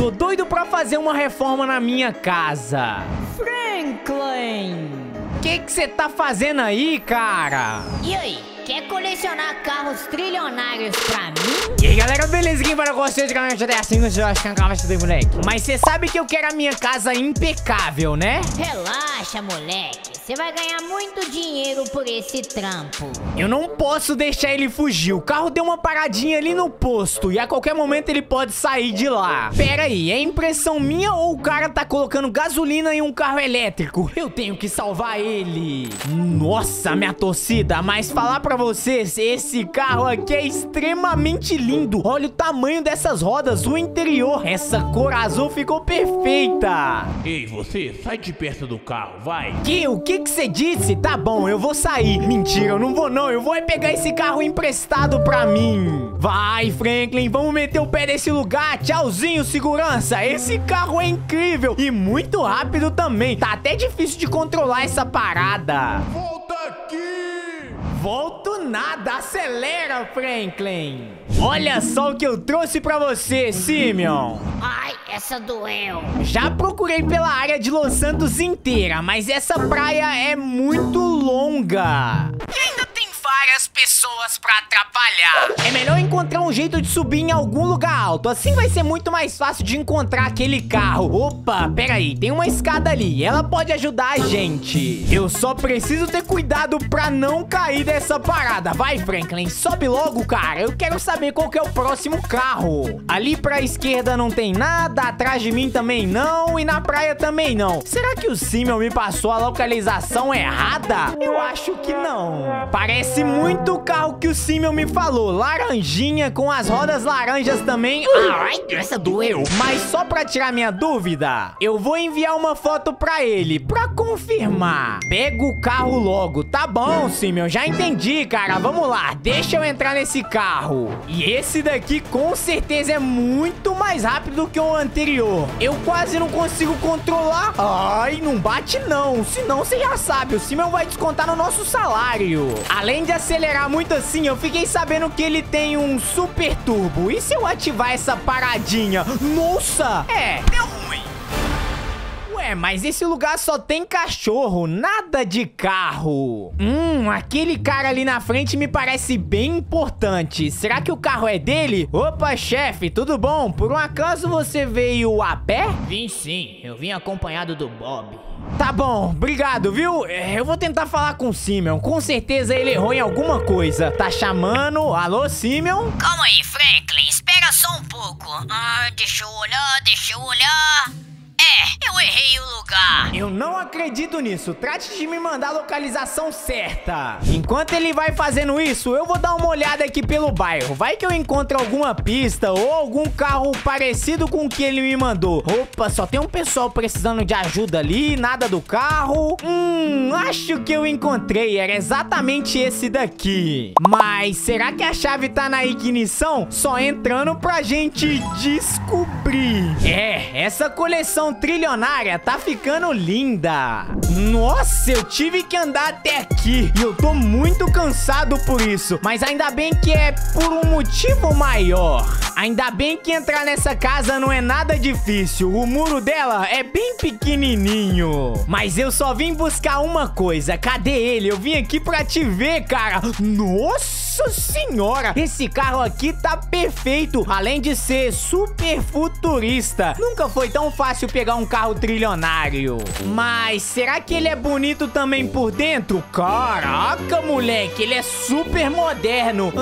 Tô doido pra fazer uma reforma na minha casa. Franklin! Que você tá fazendo aí, cara? E aí? Quer colecionar carros trilionários pra mim? E aí, galera, beleza? Quem para gostar de canal GTA V, eu acho que é um canal de moleque. Mas você sabe que eu quero a minha casa impecável, né? Relaxa, moleque. Você vai ganhar muito dinheiro por esse trampo. Eu não posso deixar ele fugir. O carro deu uma paradinha ali no posto e a qualquer momento ele pode sair de lá. Pera aí, é impressão minha ou o cara tá colocando gasolina em um carro elétrico? Eu tenho que salvar ele. Nossa, minha torcida, mas falar pra vocês, esse carro aqui é extremamente lindo. Olha o tamanho dessas rodas, o interior. Essa cor azul ficou perfeita. Ei, você, sai de perto do carro, vai. O que você disse? Tá bom, eu vou sair. Mentira, eu não vou não, eu vou é pegar esse carro emprestado pra mim. Vai, Franklin, vamos meter o pé nesse lugar. Tchauzinho, segurança. Esse carro é incrível e muito rápido também. Tá até difícil de controlar essa parada. Volta aqui. Volto nada, acelera, Franklin. Olha só o que eu trouxe pra você, Simeon. Ai, essa doeu. Já procurei pela área de Los Santos inteira, mas essa praia é muito longa. E ainda tem várias pessoas pra atrapalhar. É melhor encontrar um jeito de subir em algum lugar alto. Assim vai ser muito mais fácil de encontrar aquele carro. Opa, peraí, tem uma escada ali. Ela pode ajudar a gente. Eu só preciso ter cuidado pra não cair dessa parada. Vai, Franklin, sobe logo, cara. Eu quero saber qual que é o próximo carro. Ali pra esquerda não tem nada. Atrás de mim também não. E na praia também não. Será que o Simeon me passou a localização errada? Eu acho que não. Parece muito carro que o Simeon me falou. Laranjinha, com as rodas laranjas também. Ai, essa doeu. Mas só pra tirar minha dúvida, eu vou enviar uma foto pra ele pra confirmar. Pega o carro logo. Tá bom, Simeon, já entendi, cara. Vamos lá, deixa eu entrar nesse carro. E esse daqui com certeza é muito mais rápido que o anterior. Eu quase não consigo controlar. Ai, não bate não. Senão você já sabe, o Simeon vai descontar no nosso salário. Além de acelerar muito assim, eu fiquei sabendo que ele tem um super turbo. E se eu ativar essa paradinha? Nossa! É, deu ruim. Ué, mas esse lugar só tem cachorro, nada de carro. Aquele cara ali na frente me parece bem importante. Será que o carro é dele? Opa, chefe, tudo bom? Por um acaso você veio a pé? Vim sim, eu vim acompanhado do Bob. Tá bom, obrigado, viu? Eu vou tentar falar com o Simeon. Com certeza ele errou em alguma coisa. Tá chamando? Alô, Simeon? Calma aí, Franklin. Espera só um pouco. Deixa eu olhar. É, eu errei o lugar. Eu não acredito nisso. Trate de me mandar a localização certa. Enquanto ele vai fazendo isso, eu vou dar uma olhada aqui pelo bairro. Vai que eu encontro alguma pista ou algum carro parecido com o que ele me mandou. Opa, só tem um pessoal precisando de ajuda ali. Nada do carro. Acho que eu encontrei. Era exatamente esse daqui. Mas será que a chave tá na ignição? Só entrando pra gente descobrir. É, essa coleção trilionária tá ficando linda. Nossa, eu tive que andar até aqui e eu tô muito cansado por isso, mas ainda bem que é por um motivo maior. Ainda bem que entrar nessa casa não é nada difícil. O muro dela é bem pequenininho. Mas eu só vim buscar uma coisa. Cadê ele? Eu vim aqui pra te ver, cara. Nossa senhora, esse carro aqui tá perfeito. Além de ser super futurista, nunca foi tão fácil pegar um carro trilionário. Mas será que ele é bonito também por dentro? Caraca, moleque, ele é super moderno.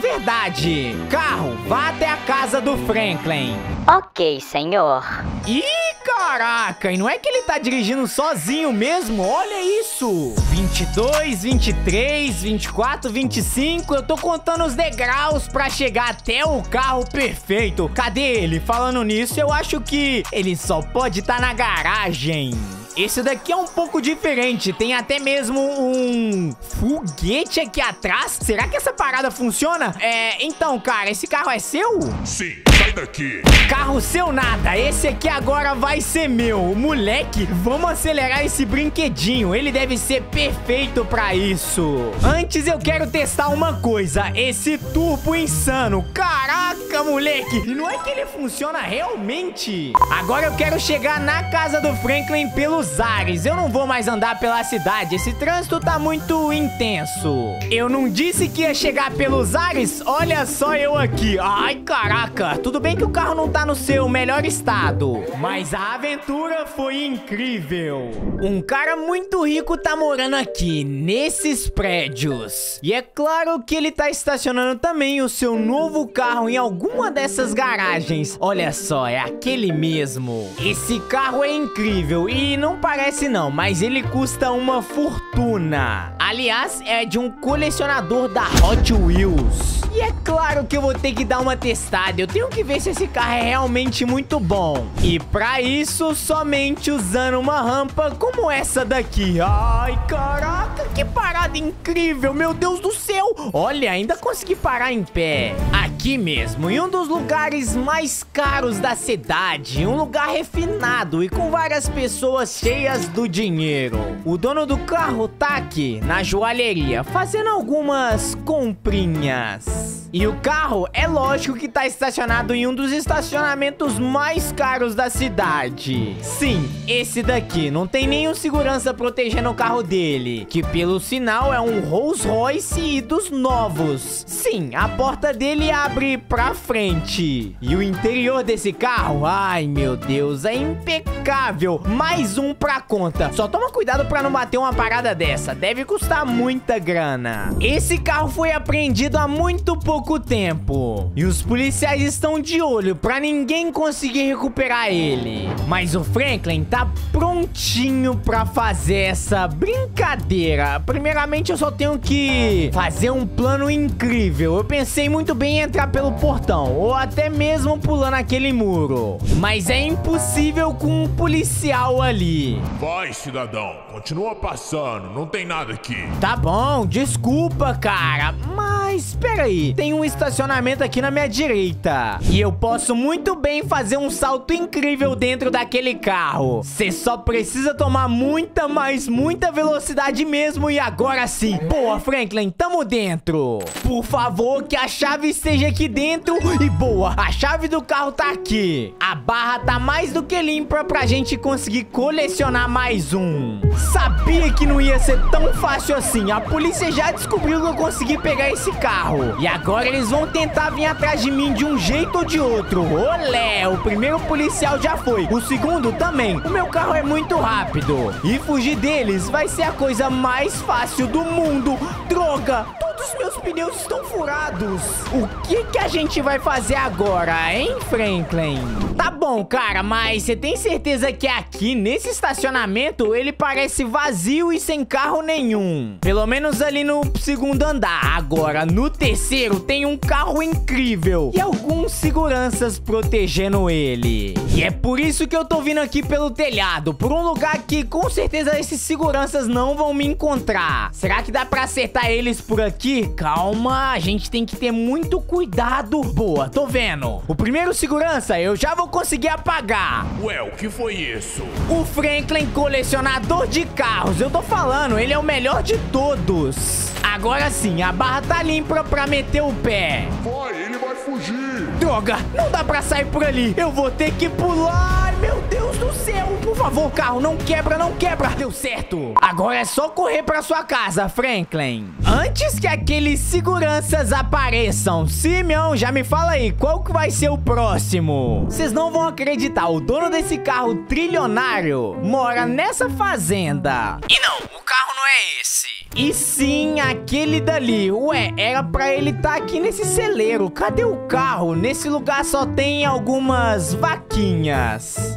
Verdade. Carro, vá até a casa do Franklin. Ok, senhor. Ih, caraca, e não é que ele tá dirigindo sozinho mesmo? Olha isso. 22, 23, 24, 25. Eu tô contando os degraus pra chegar até o carro perfeito. Cadê ele? Falando nisso, eu acho que ele só pode estar na garagem. Esse daqui é um pouco diferente. Tem até mesmo um foguete aqui atrás. Será que essa parada funciona? Então, cara, esse carro é seu? Sim. sai daqui. Carro seu nada, esse aqui agora vai ser meu. Moleque, vamos acelerar esse brinquedinho. Ele deve ser perfeito pra isso. Antes eu quero testar uma coisa. Esse turbo insano. Caraca, moleque. E não é que ele funciona realmente? Agora eu quero chegar na casa do Franklin pelos ares. Eu não vou mais andar pela cidade. Esse trânsito tá muito intenso. Eu não disse que ia chegar pelos ares? Olha só eu aqui. Ai, caraca. Tudo bem que o carro não tá no seu melhor estado, mas a aventura foi incrível. Um cara muito rico tá morando aqui, nesses prédios. E é claro que ele tá estacionando também o seu novo carro em alguma dessas garagens. Olha só, é aquele mesmo. Esse carro é incrível e não parece não, mas ele custa uma fortuna. Aliás, é de um colecionador da Hot Wheels. E é claro que eu vou ter que dar uma testada. Eu tenho que ver se esse carro é realmente muito bom. E pra isso, somente usando uma rampa como essa daqui. Ai, caraca, que parada incrível. Meu Deus do céu. Olha, ainda consegui parar em pé. Aqui mesmo, em um dos lugares mais caros da cidade. Um lugar refinado e com várias pessoas cheias do dinheiro. O dono do carro tá aqui, na joalheria, fazendo algumas comprinhas. E o carro, é lógico que tá estacionado em um dos estacionamentos mais caros da cidade. Sim, esse daqui. Não tem nenhum segurança protegendo o carro dele, que pelo sinal é um Rolls Royce e dos novos. Sim, a porta dele abre pra frente. E o interior desse carro, ai meu Deus, é impecável. Mais um pra conta. Só toma cuidado pra não bater uma parada dessa. Deve custar muita grana. Esse carro foi apreendido há muito pouco tempo. E os policiais estão de olho pra ninguém conseguir recuperar ele. Mas o Franklin tá prontinho pra fazer essa brincadeira. Primeiramente, eu só tenho que fazer um plano incrível. Eu pensei muito bem em entrar pelo portão, ou até mesmo pulando aquele muro. Mas é impossível com um policial ali. Vai, cidadão. Continua passando. Não tem nada aqui. Tá bom. Desculpa, cara. Mas espera aí. Tem um estacionamento aqui na minha direita. E eu posso muito bem fazer um salto incrível dentro daquele carro. Você só precisa tomar muita, mas muita velocidade mesmo. E agora sim. Boa, Franklin. Tamo dentro. Por favor, que a chave esteja aqui dentro. E boa. A chave do carro tá aqui. A barra tá mais do que limpa pra gente conseguir colecionar mais um. Sabia que não ia ser tão fácil assim. A polícia já descobriu que eu consegui pegar esse carro. E agora eles vão tentar vir atrás de mim de um jeito ou de outro. Olé, o primeiro policial já foi. O segundo também. O meu carro é muito rápido. E fugir deles vai ser a coisa mais fácil do mundo. Droga, todos os meus pneus estão furados. O que a gente vai fazer agora, hein, Franklin? Tá bom, cara, mas você tem certeza que aqui, nesse estacionamento, ele parece vazio e sem carro nenhum. Pelo menos ali no segundo andar. Agora, no terceiro, tem um carro incrível e alguns seguranças protegendo ele. E é por isso que eu tô vindo aqui pelo telhado, por um lugar que com certeza esses seguranças não vão me encontrar. Será que dá pra acertar eles por aqui? Calma, a gente tem que ter muito cuidado. Boa, tô vendo. O primeiro segurança eu já vou conseguir apagar. Ué, o que foi isso? O Franklin, colecionador de carros. Eu tô falando, ele é o melhor de todos. Agora sim, a barra tá limpa pra meter o pé. Vai, ele vai fugir. Droga, não dá pra sair por ali. Eu vou ter que pular. Meu Deus do céu. Por favor, carro, não quebra, não quebra. Deu certo. Agora é só correr pra sua casa, Franklin. Antes que aqueles seguranças apareçam. Simeão, já me fala aí, qual que vai ser o próximo? Vocês não vão acreditar. O dono desse carro trilionário mora nessa fazenda. E não, o carro não é esse. E sim, aquele dali. Ué, era pra ele tá aqui nesse celeiro. Cadê o carro? Nesse lugar só tem algumas vaquinhas.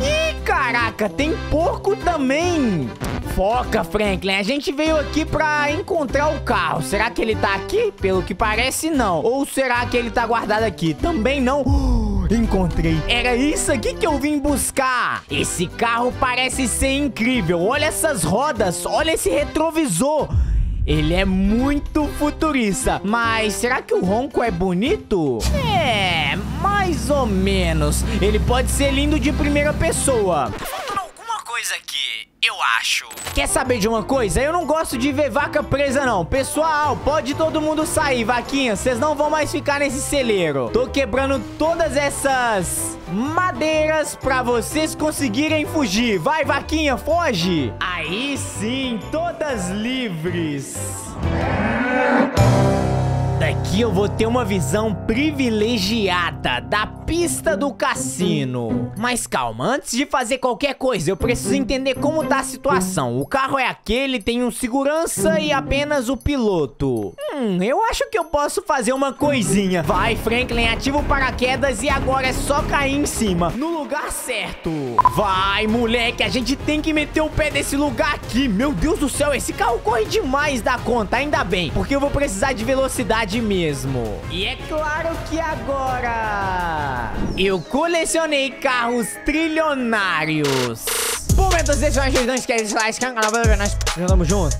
Ih, caraca, tem porco também. Foca, Franklin. A gente veio aqui pra encontrar o carro. Será que ele tá aqui? Pelo que parece, não. Ou será que ele tá guardado aqui? Também não. Encontrei. Era isso aqui que eu vim buscar. Esse carro parece ser incrível. Olha essas rodas. Olha esse retrovisor. Ele é muito futurista. Mas será que o ronco é bonito? É. É, mais ou menos. Ele pode ser lindo de primeira pessoa. Falta alguma coisa aqui, eu acho. Quer saber de uma coisa? Eu não gosto de ver vaca presa, não. Pessoal, pode todo mundo sair, vaquinha. Vocês não vão mais ficar nesse celeiro. Tô quebrando todas essas madeiras pra vocês conseguirem fugir. Vai, vaquinha, foge. Aí sim, todas livres. Daqui eu vou ter uma visão privilegiada da pista do cassino. Mas calma, antes de fazer qualquer coisa, eu preciso entender como tá a situação. O carro é aquele, tem um segurança e apenas o piloto. Eu acho que eu posso fazer uma coisinha. Vai, Franklin, ativa o paraquedas e agora é só cair em cima, no lugar certo. Vai, moleque, a gente tem que meter o pé desse lugar aqui. Meu Deus do céu, esse carro corre demais da conta, ainda bem, porque eu vou precisar de velocidade mesmo. E é claro que agora eu colecionei carros trilionários. Bom, então, se vocês não esquecem de deixar o like, canal, nós estamos juntos.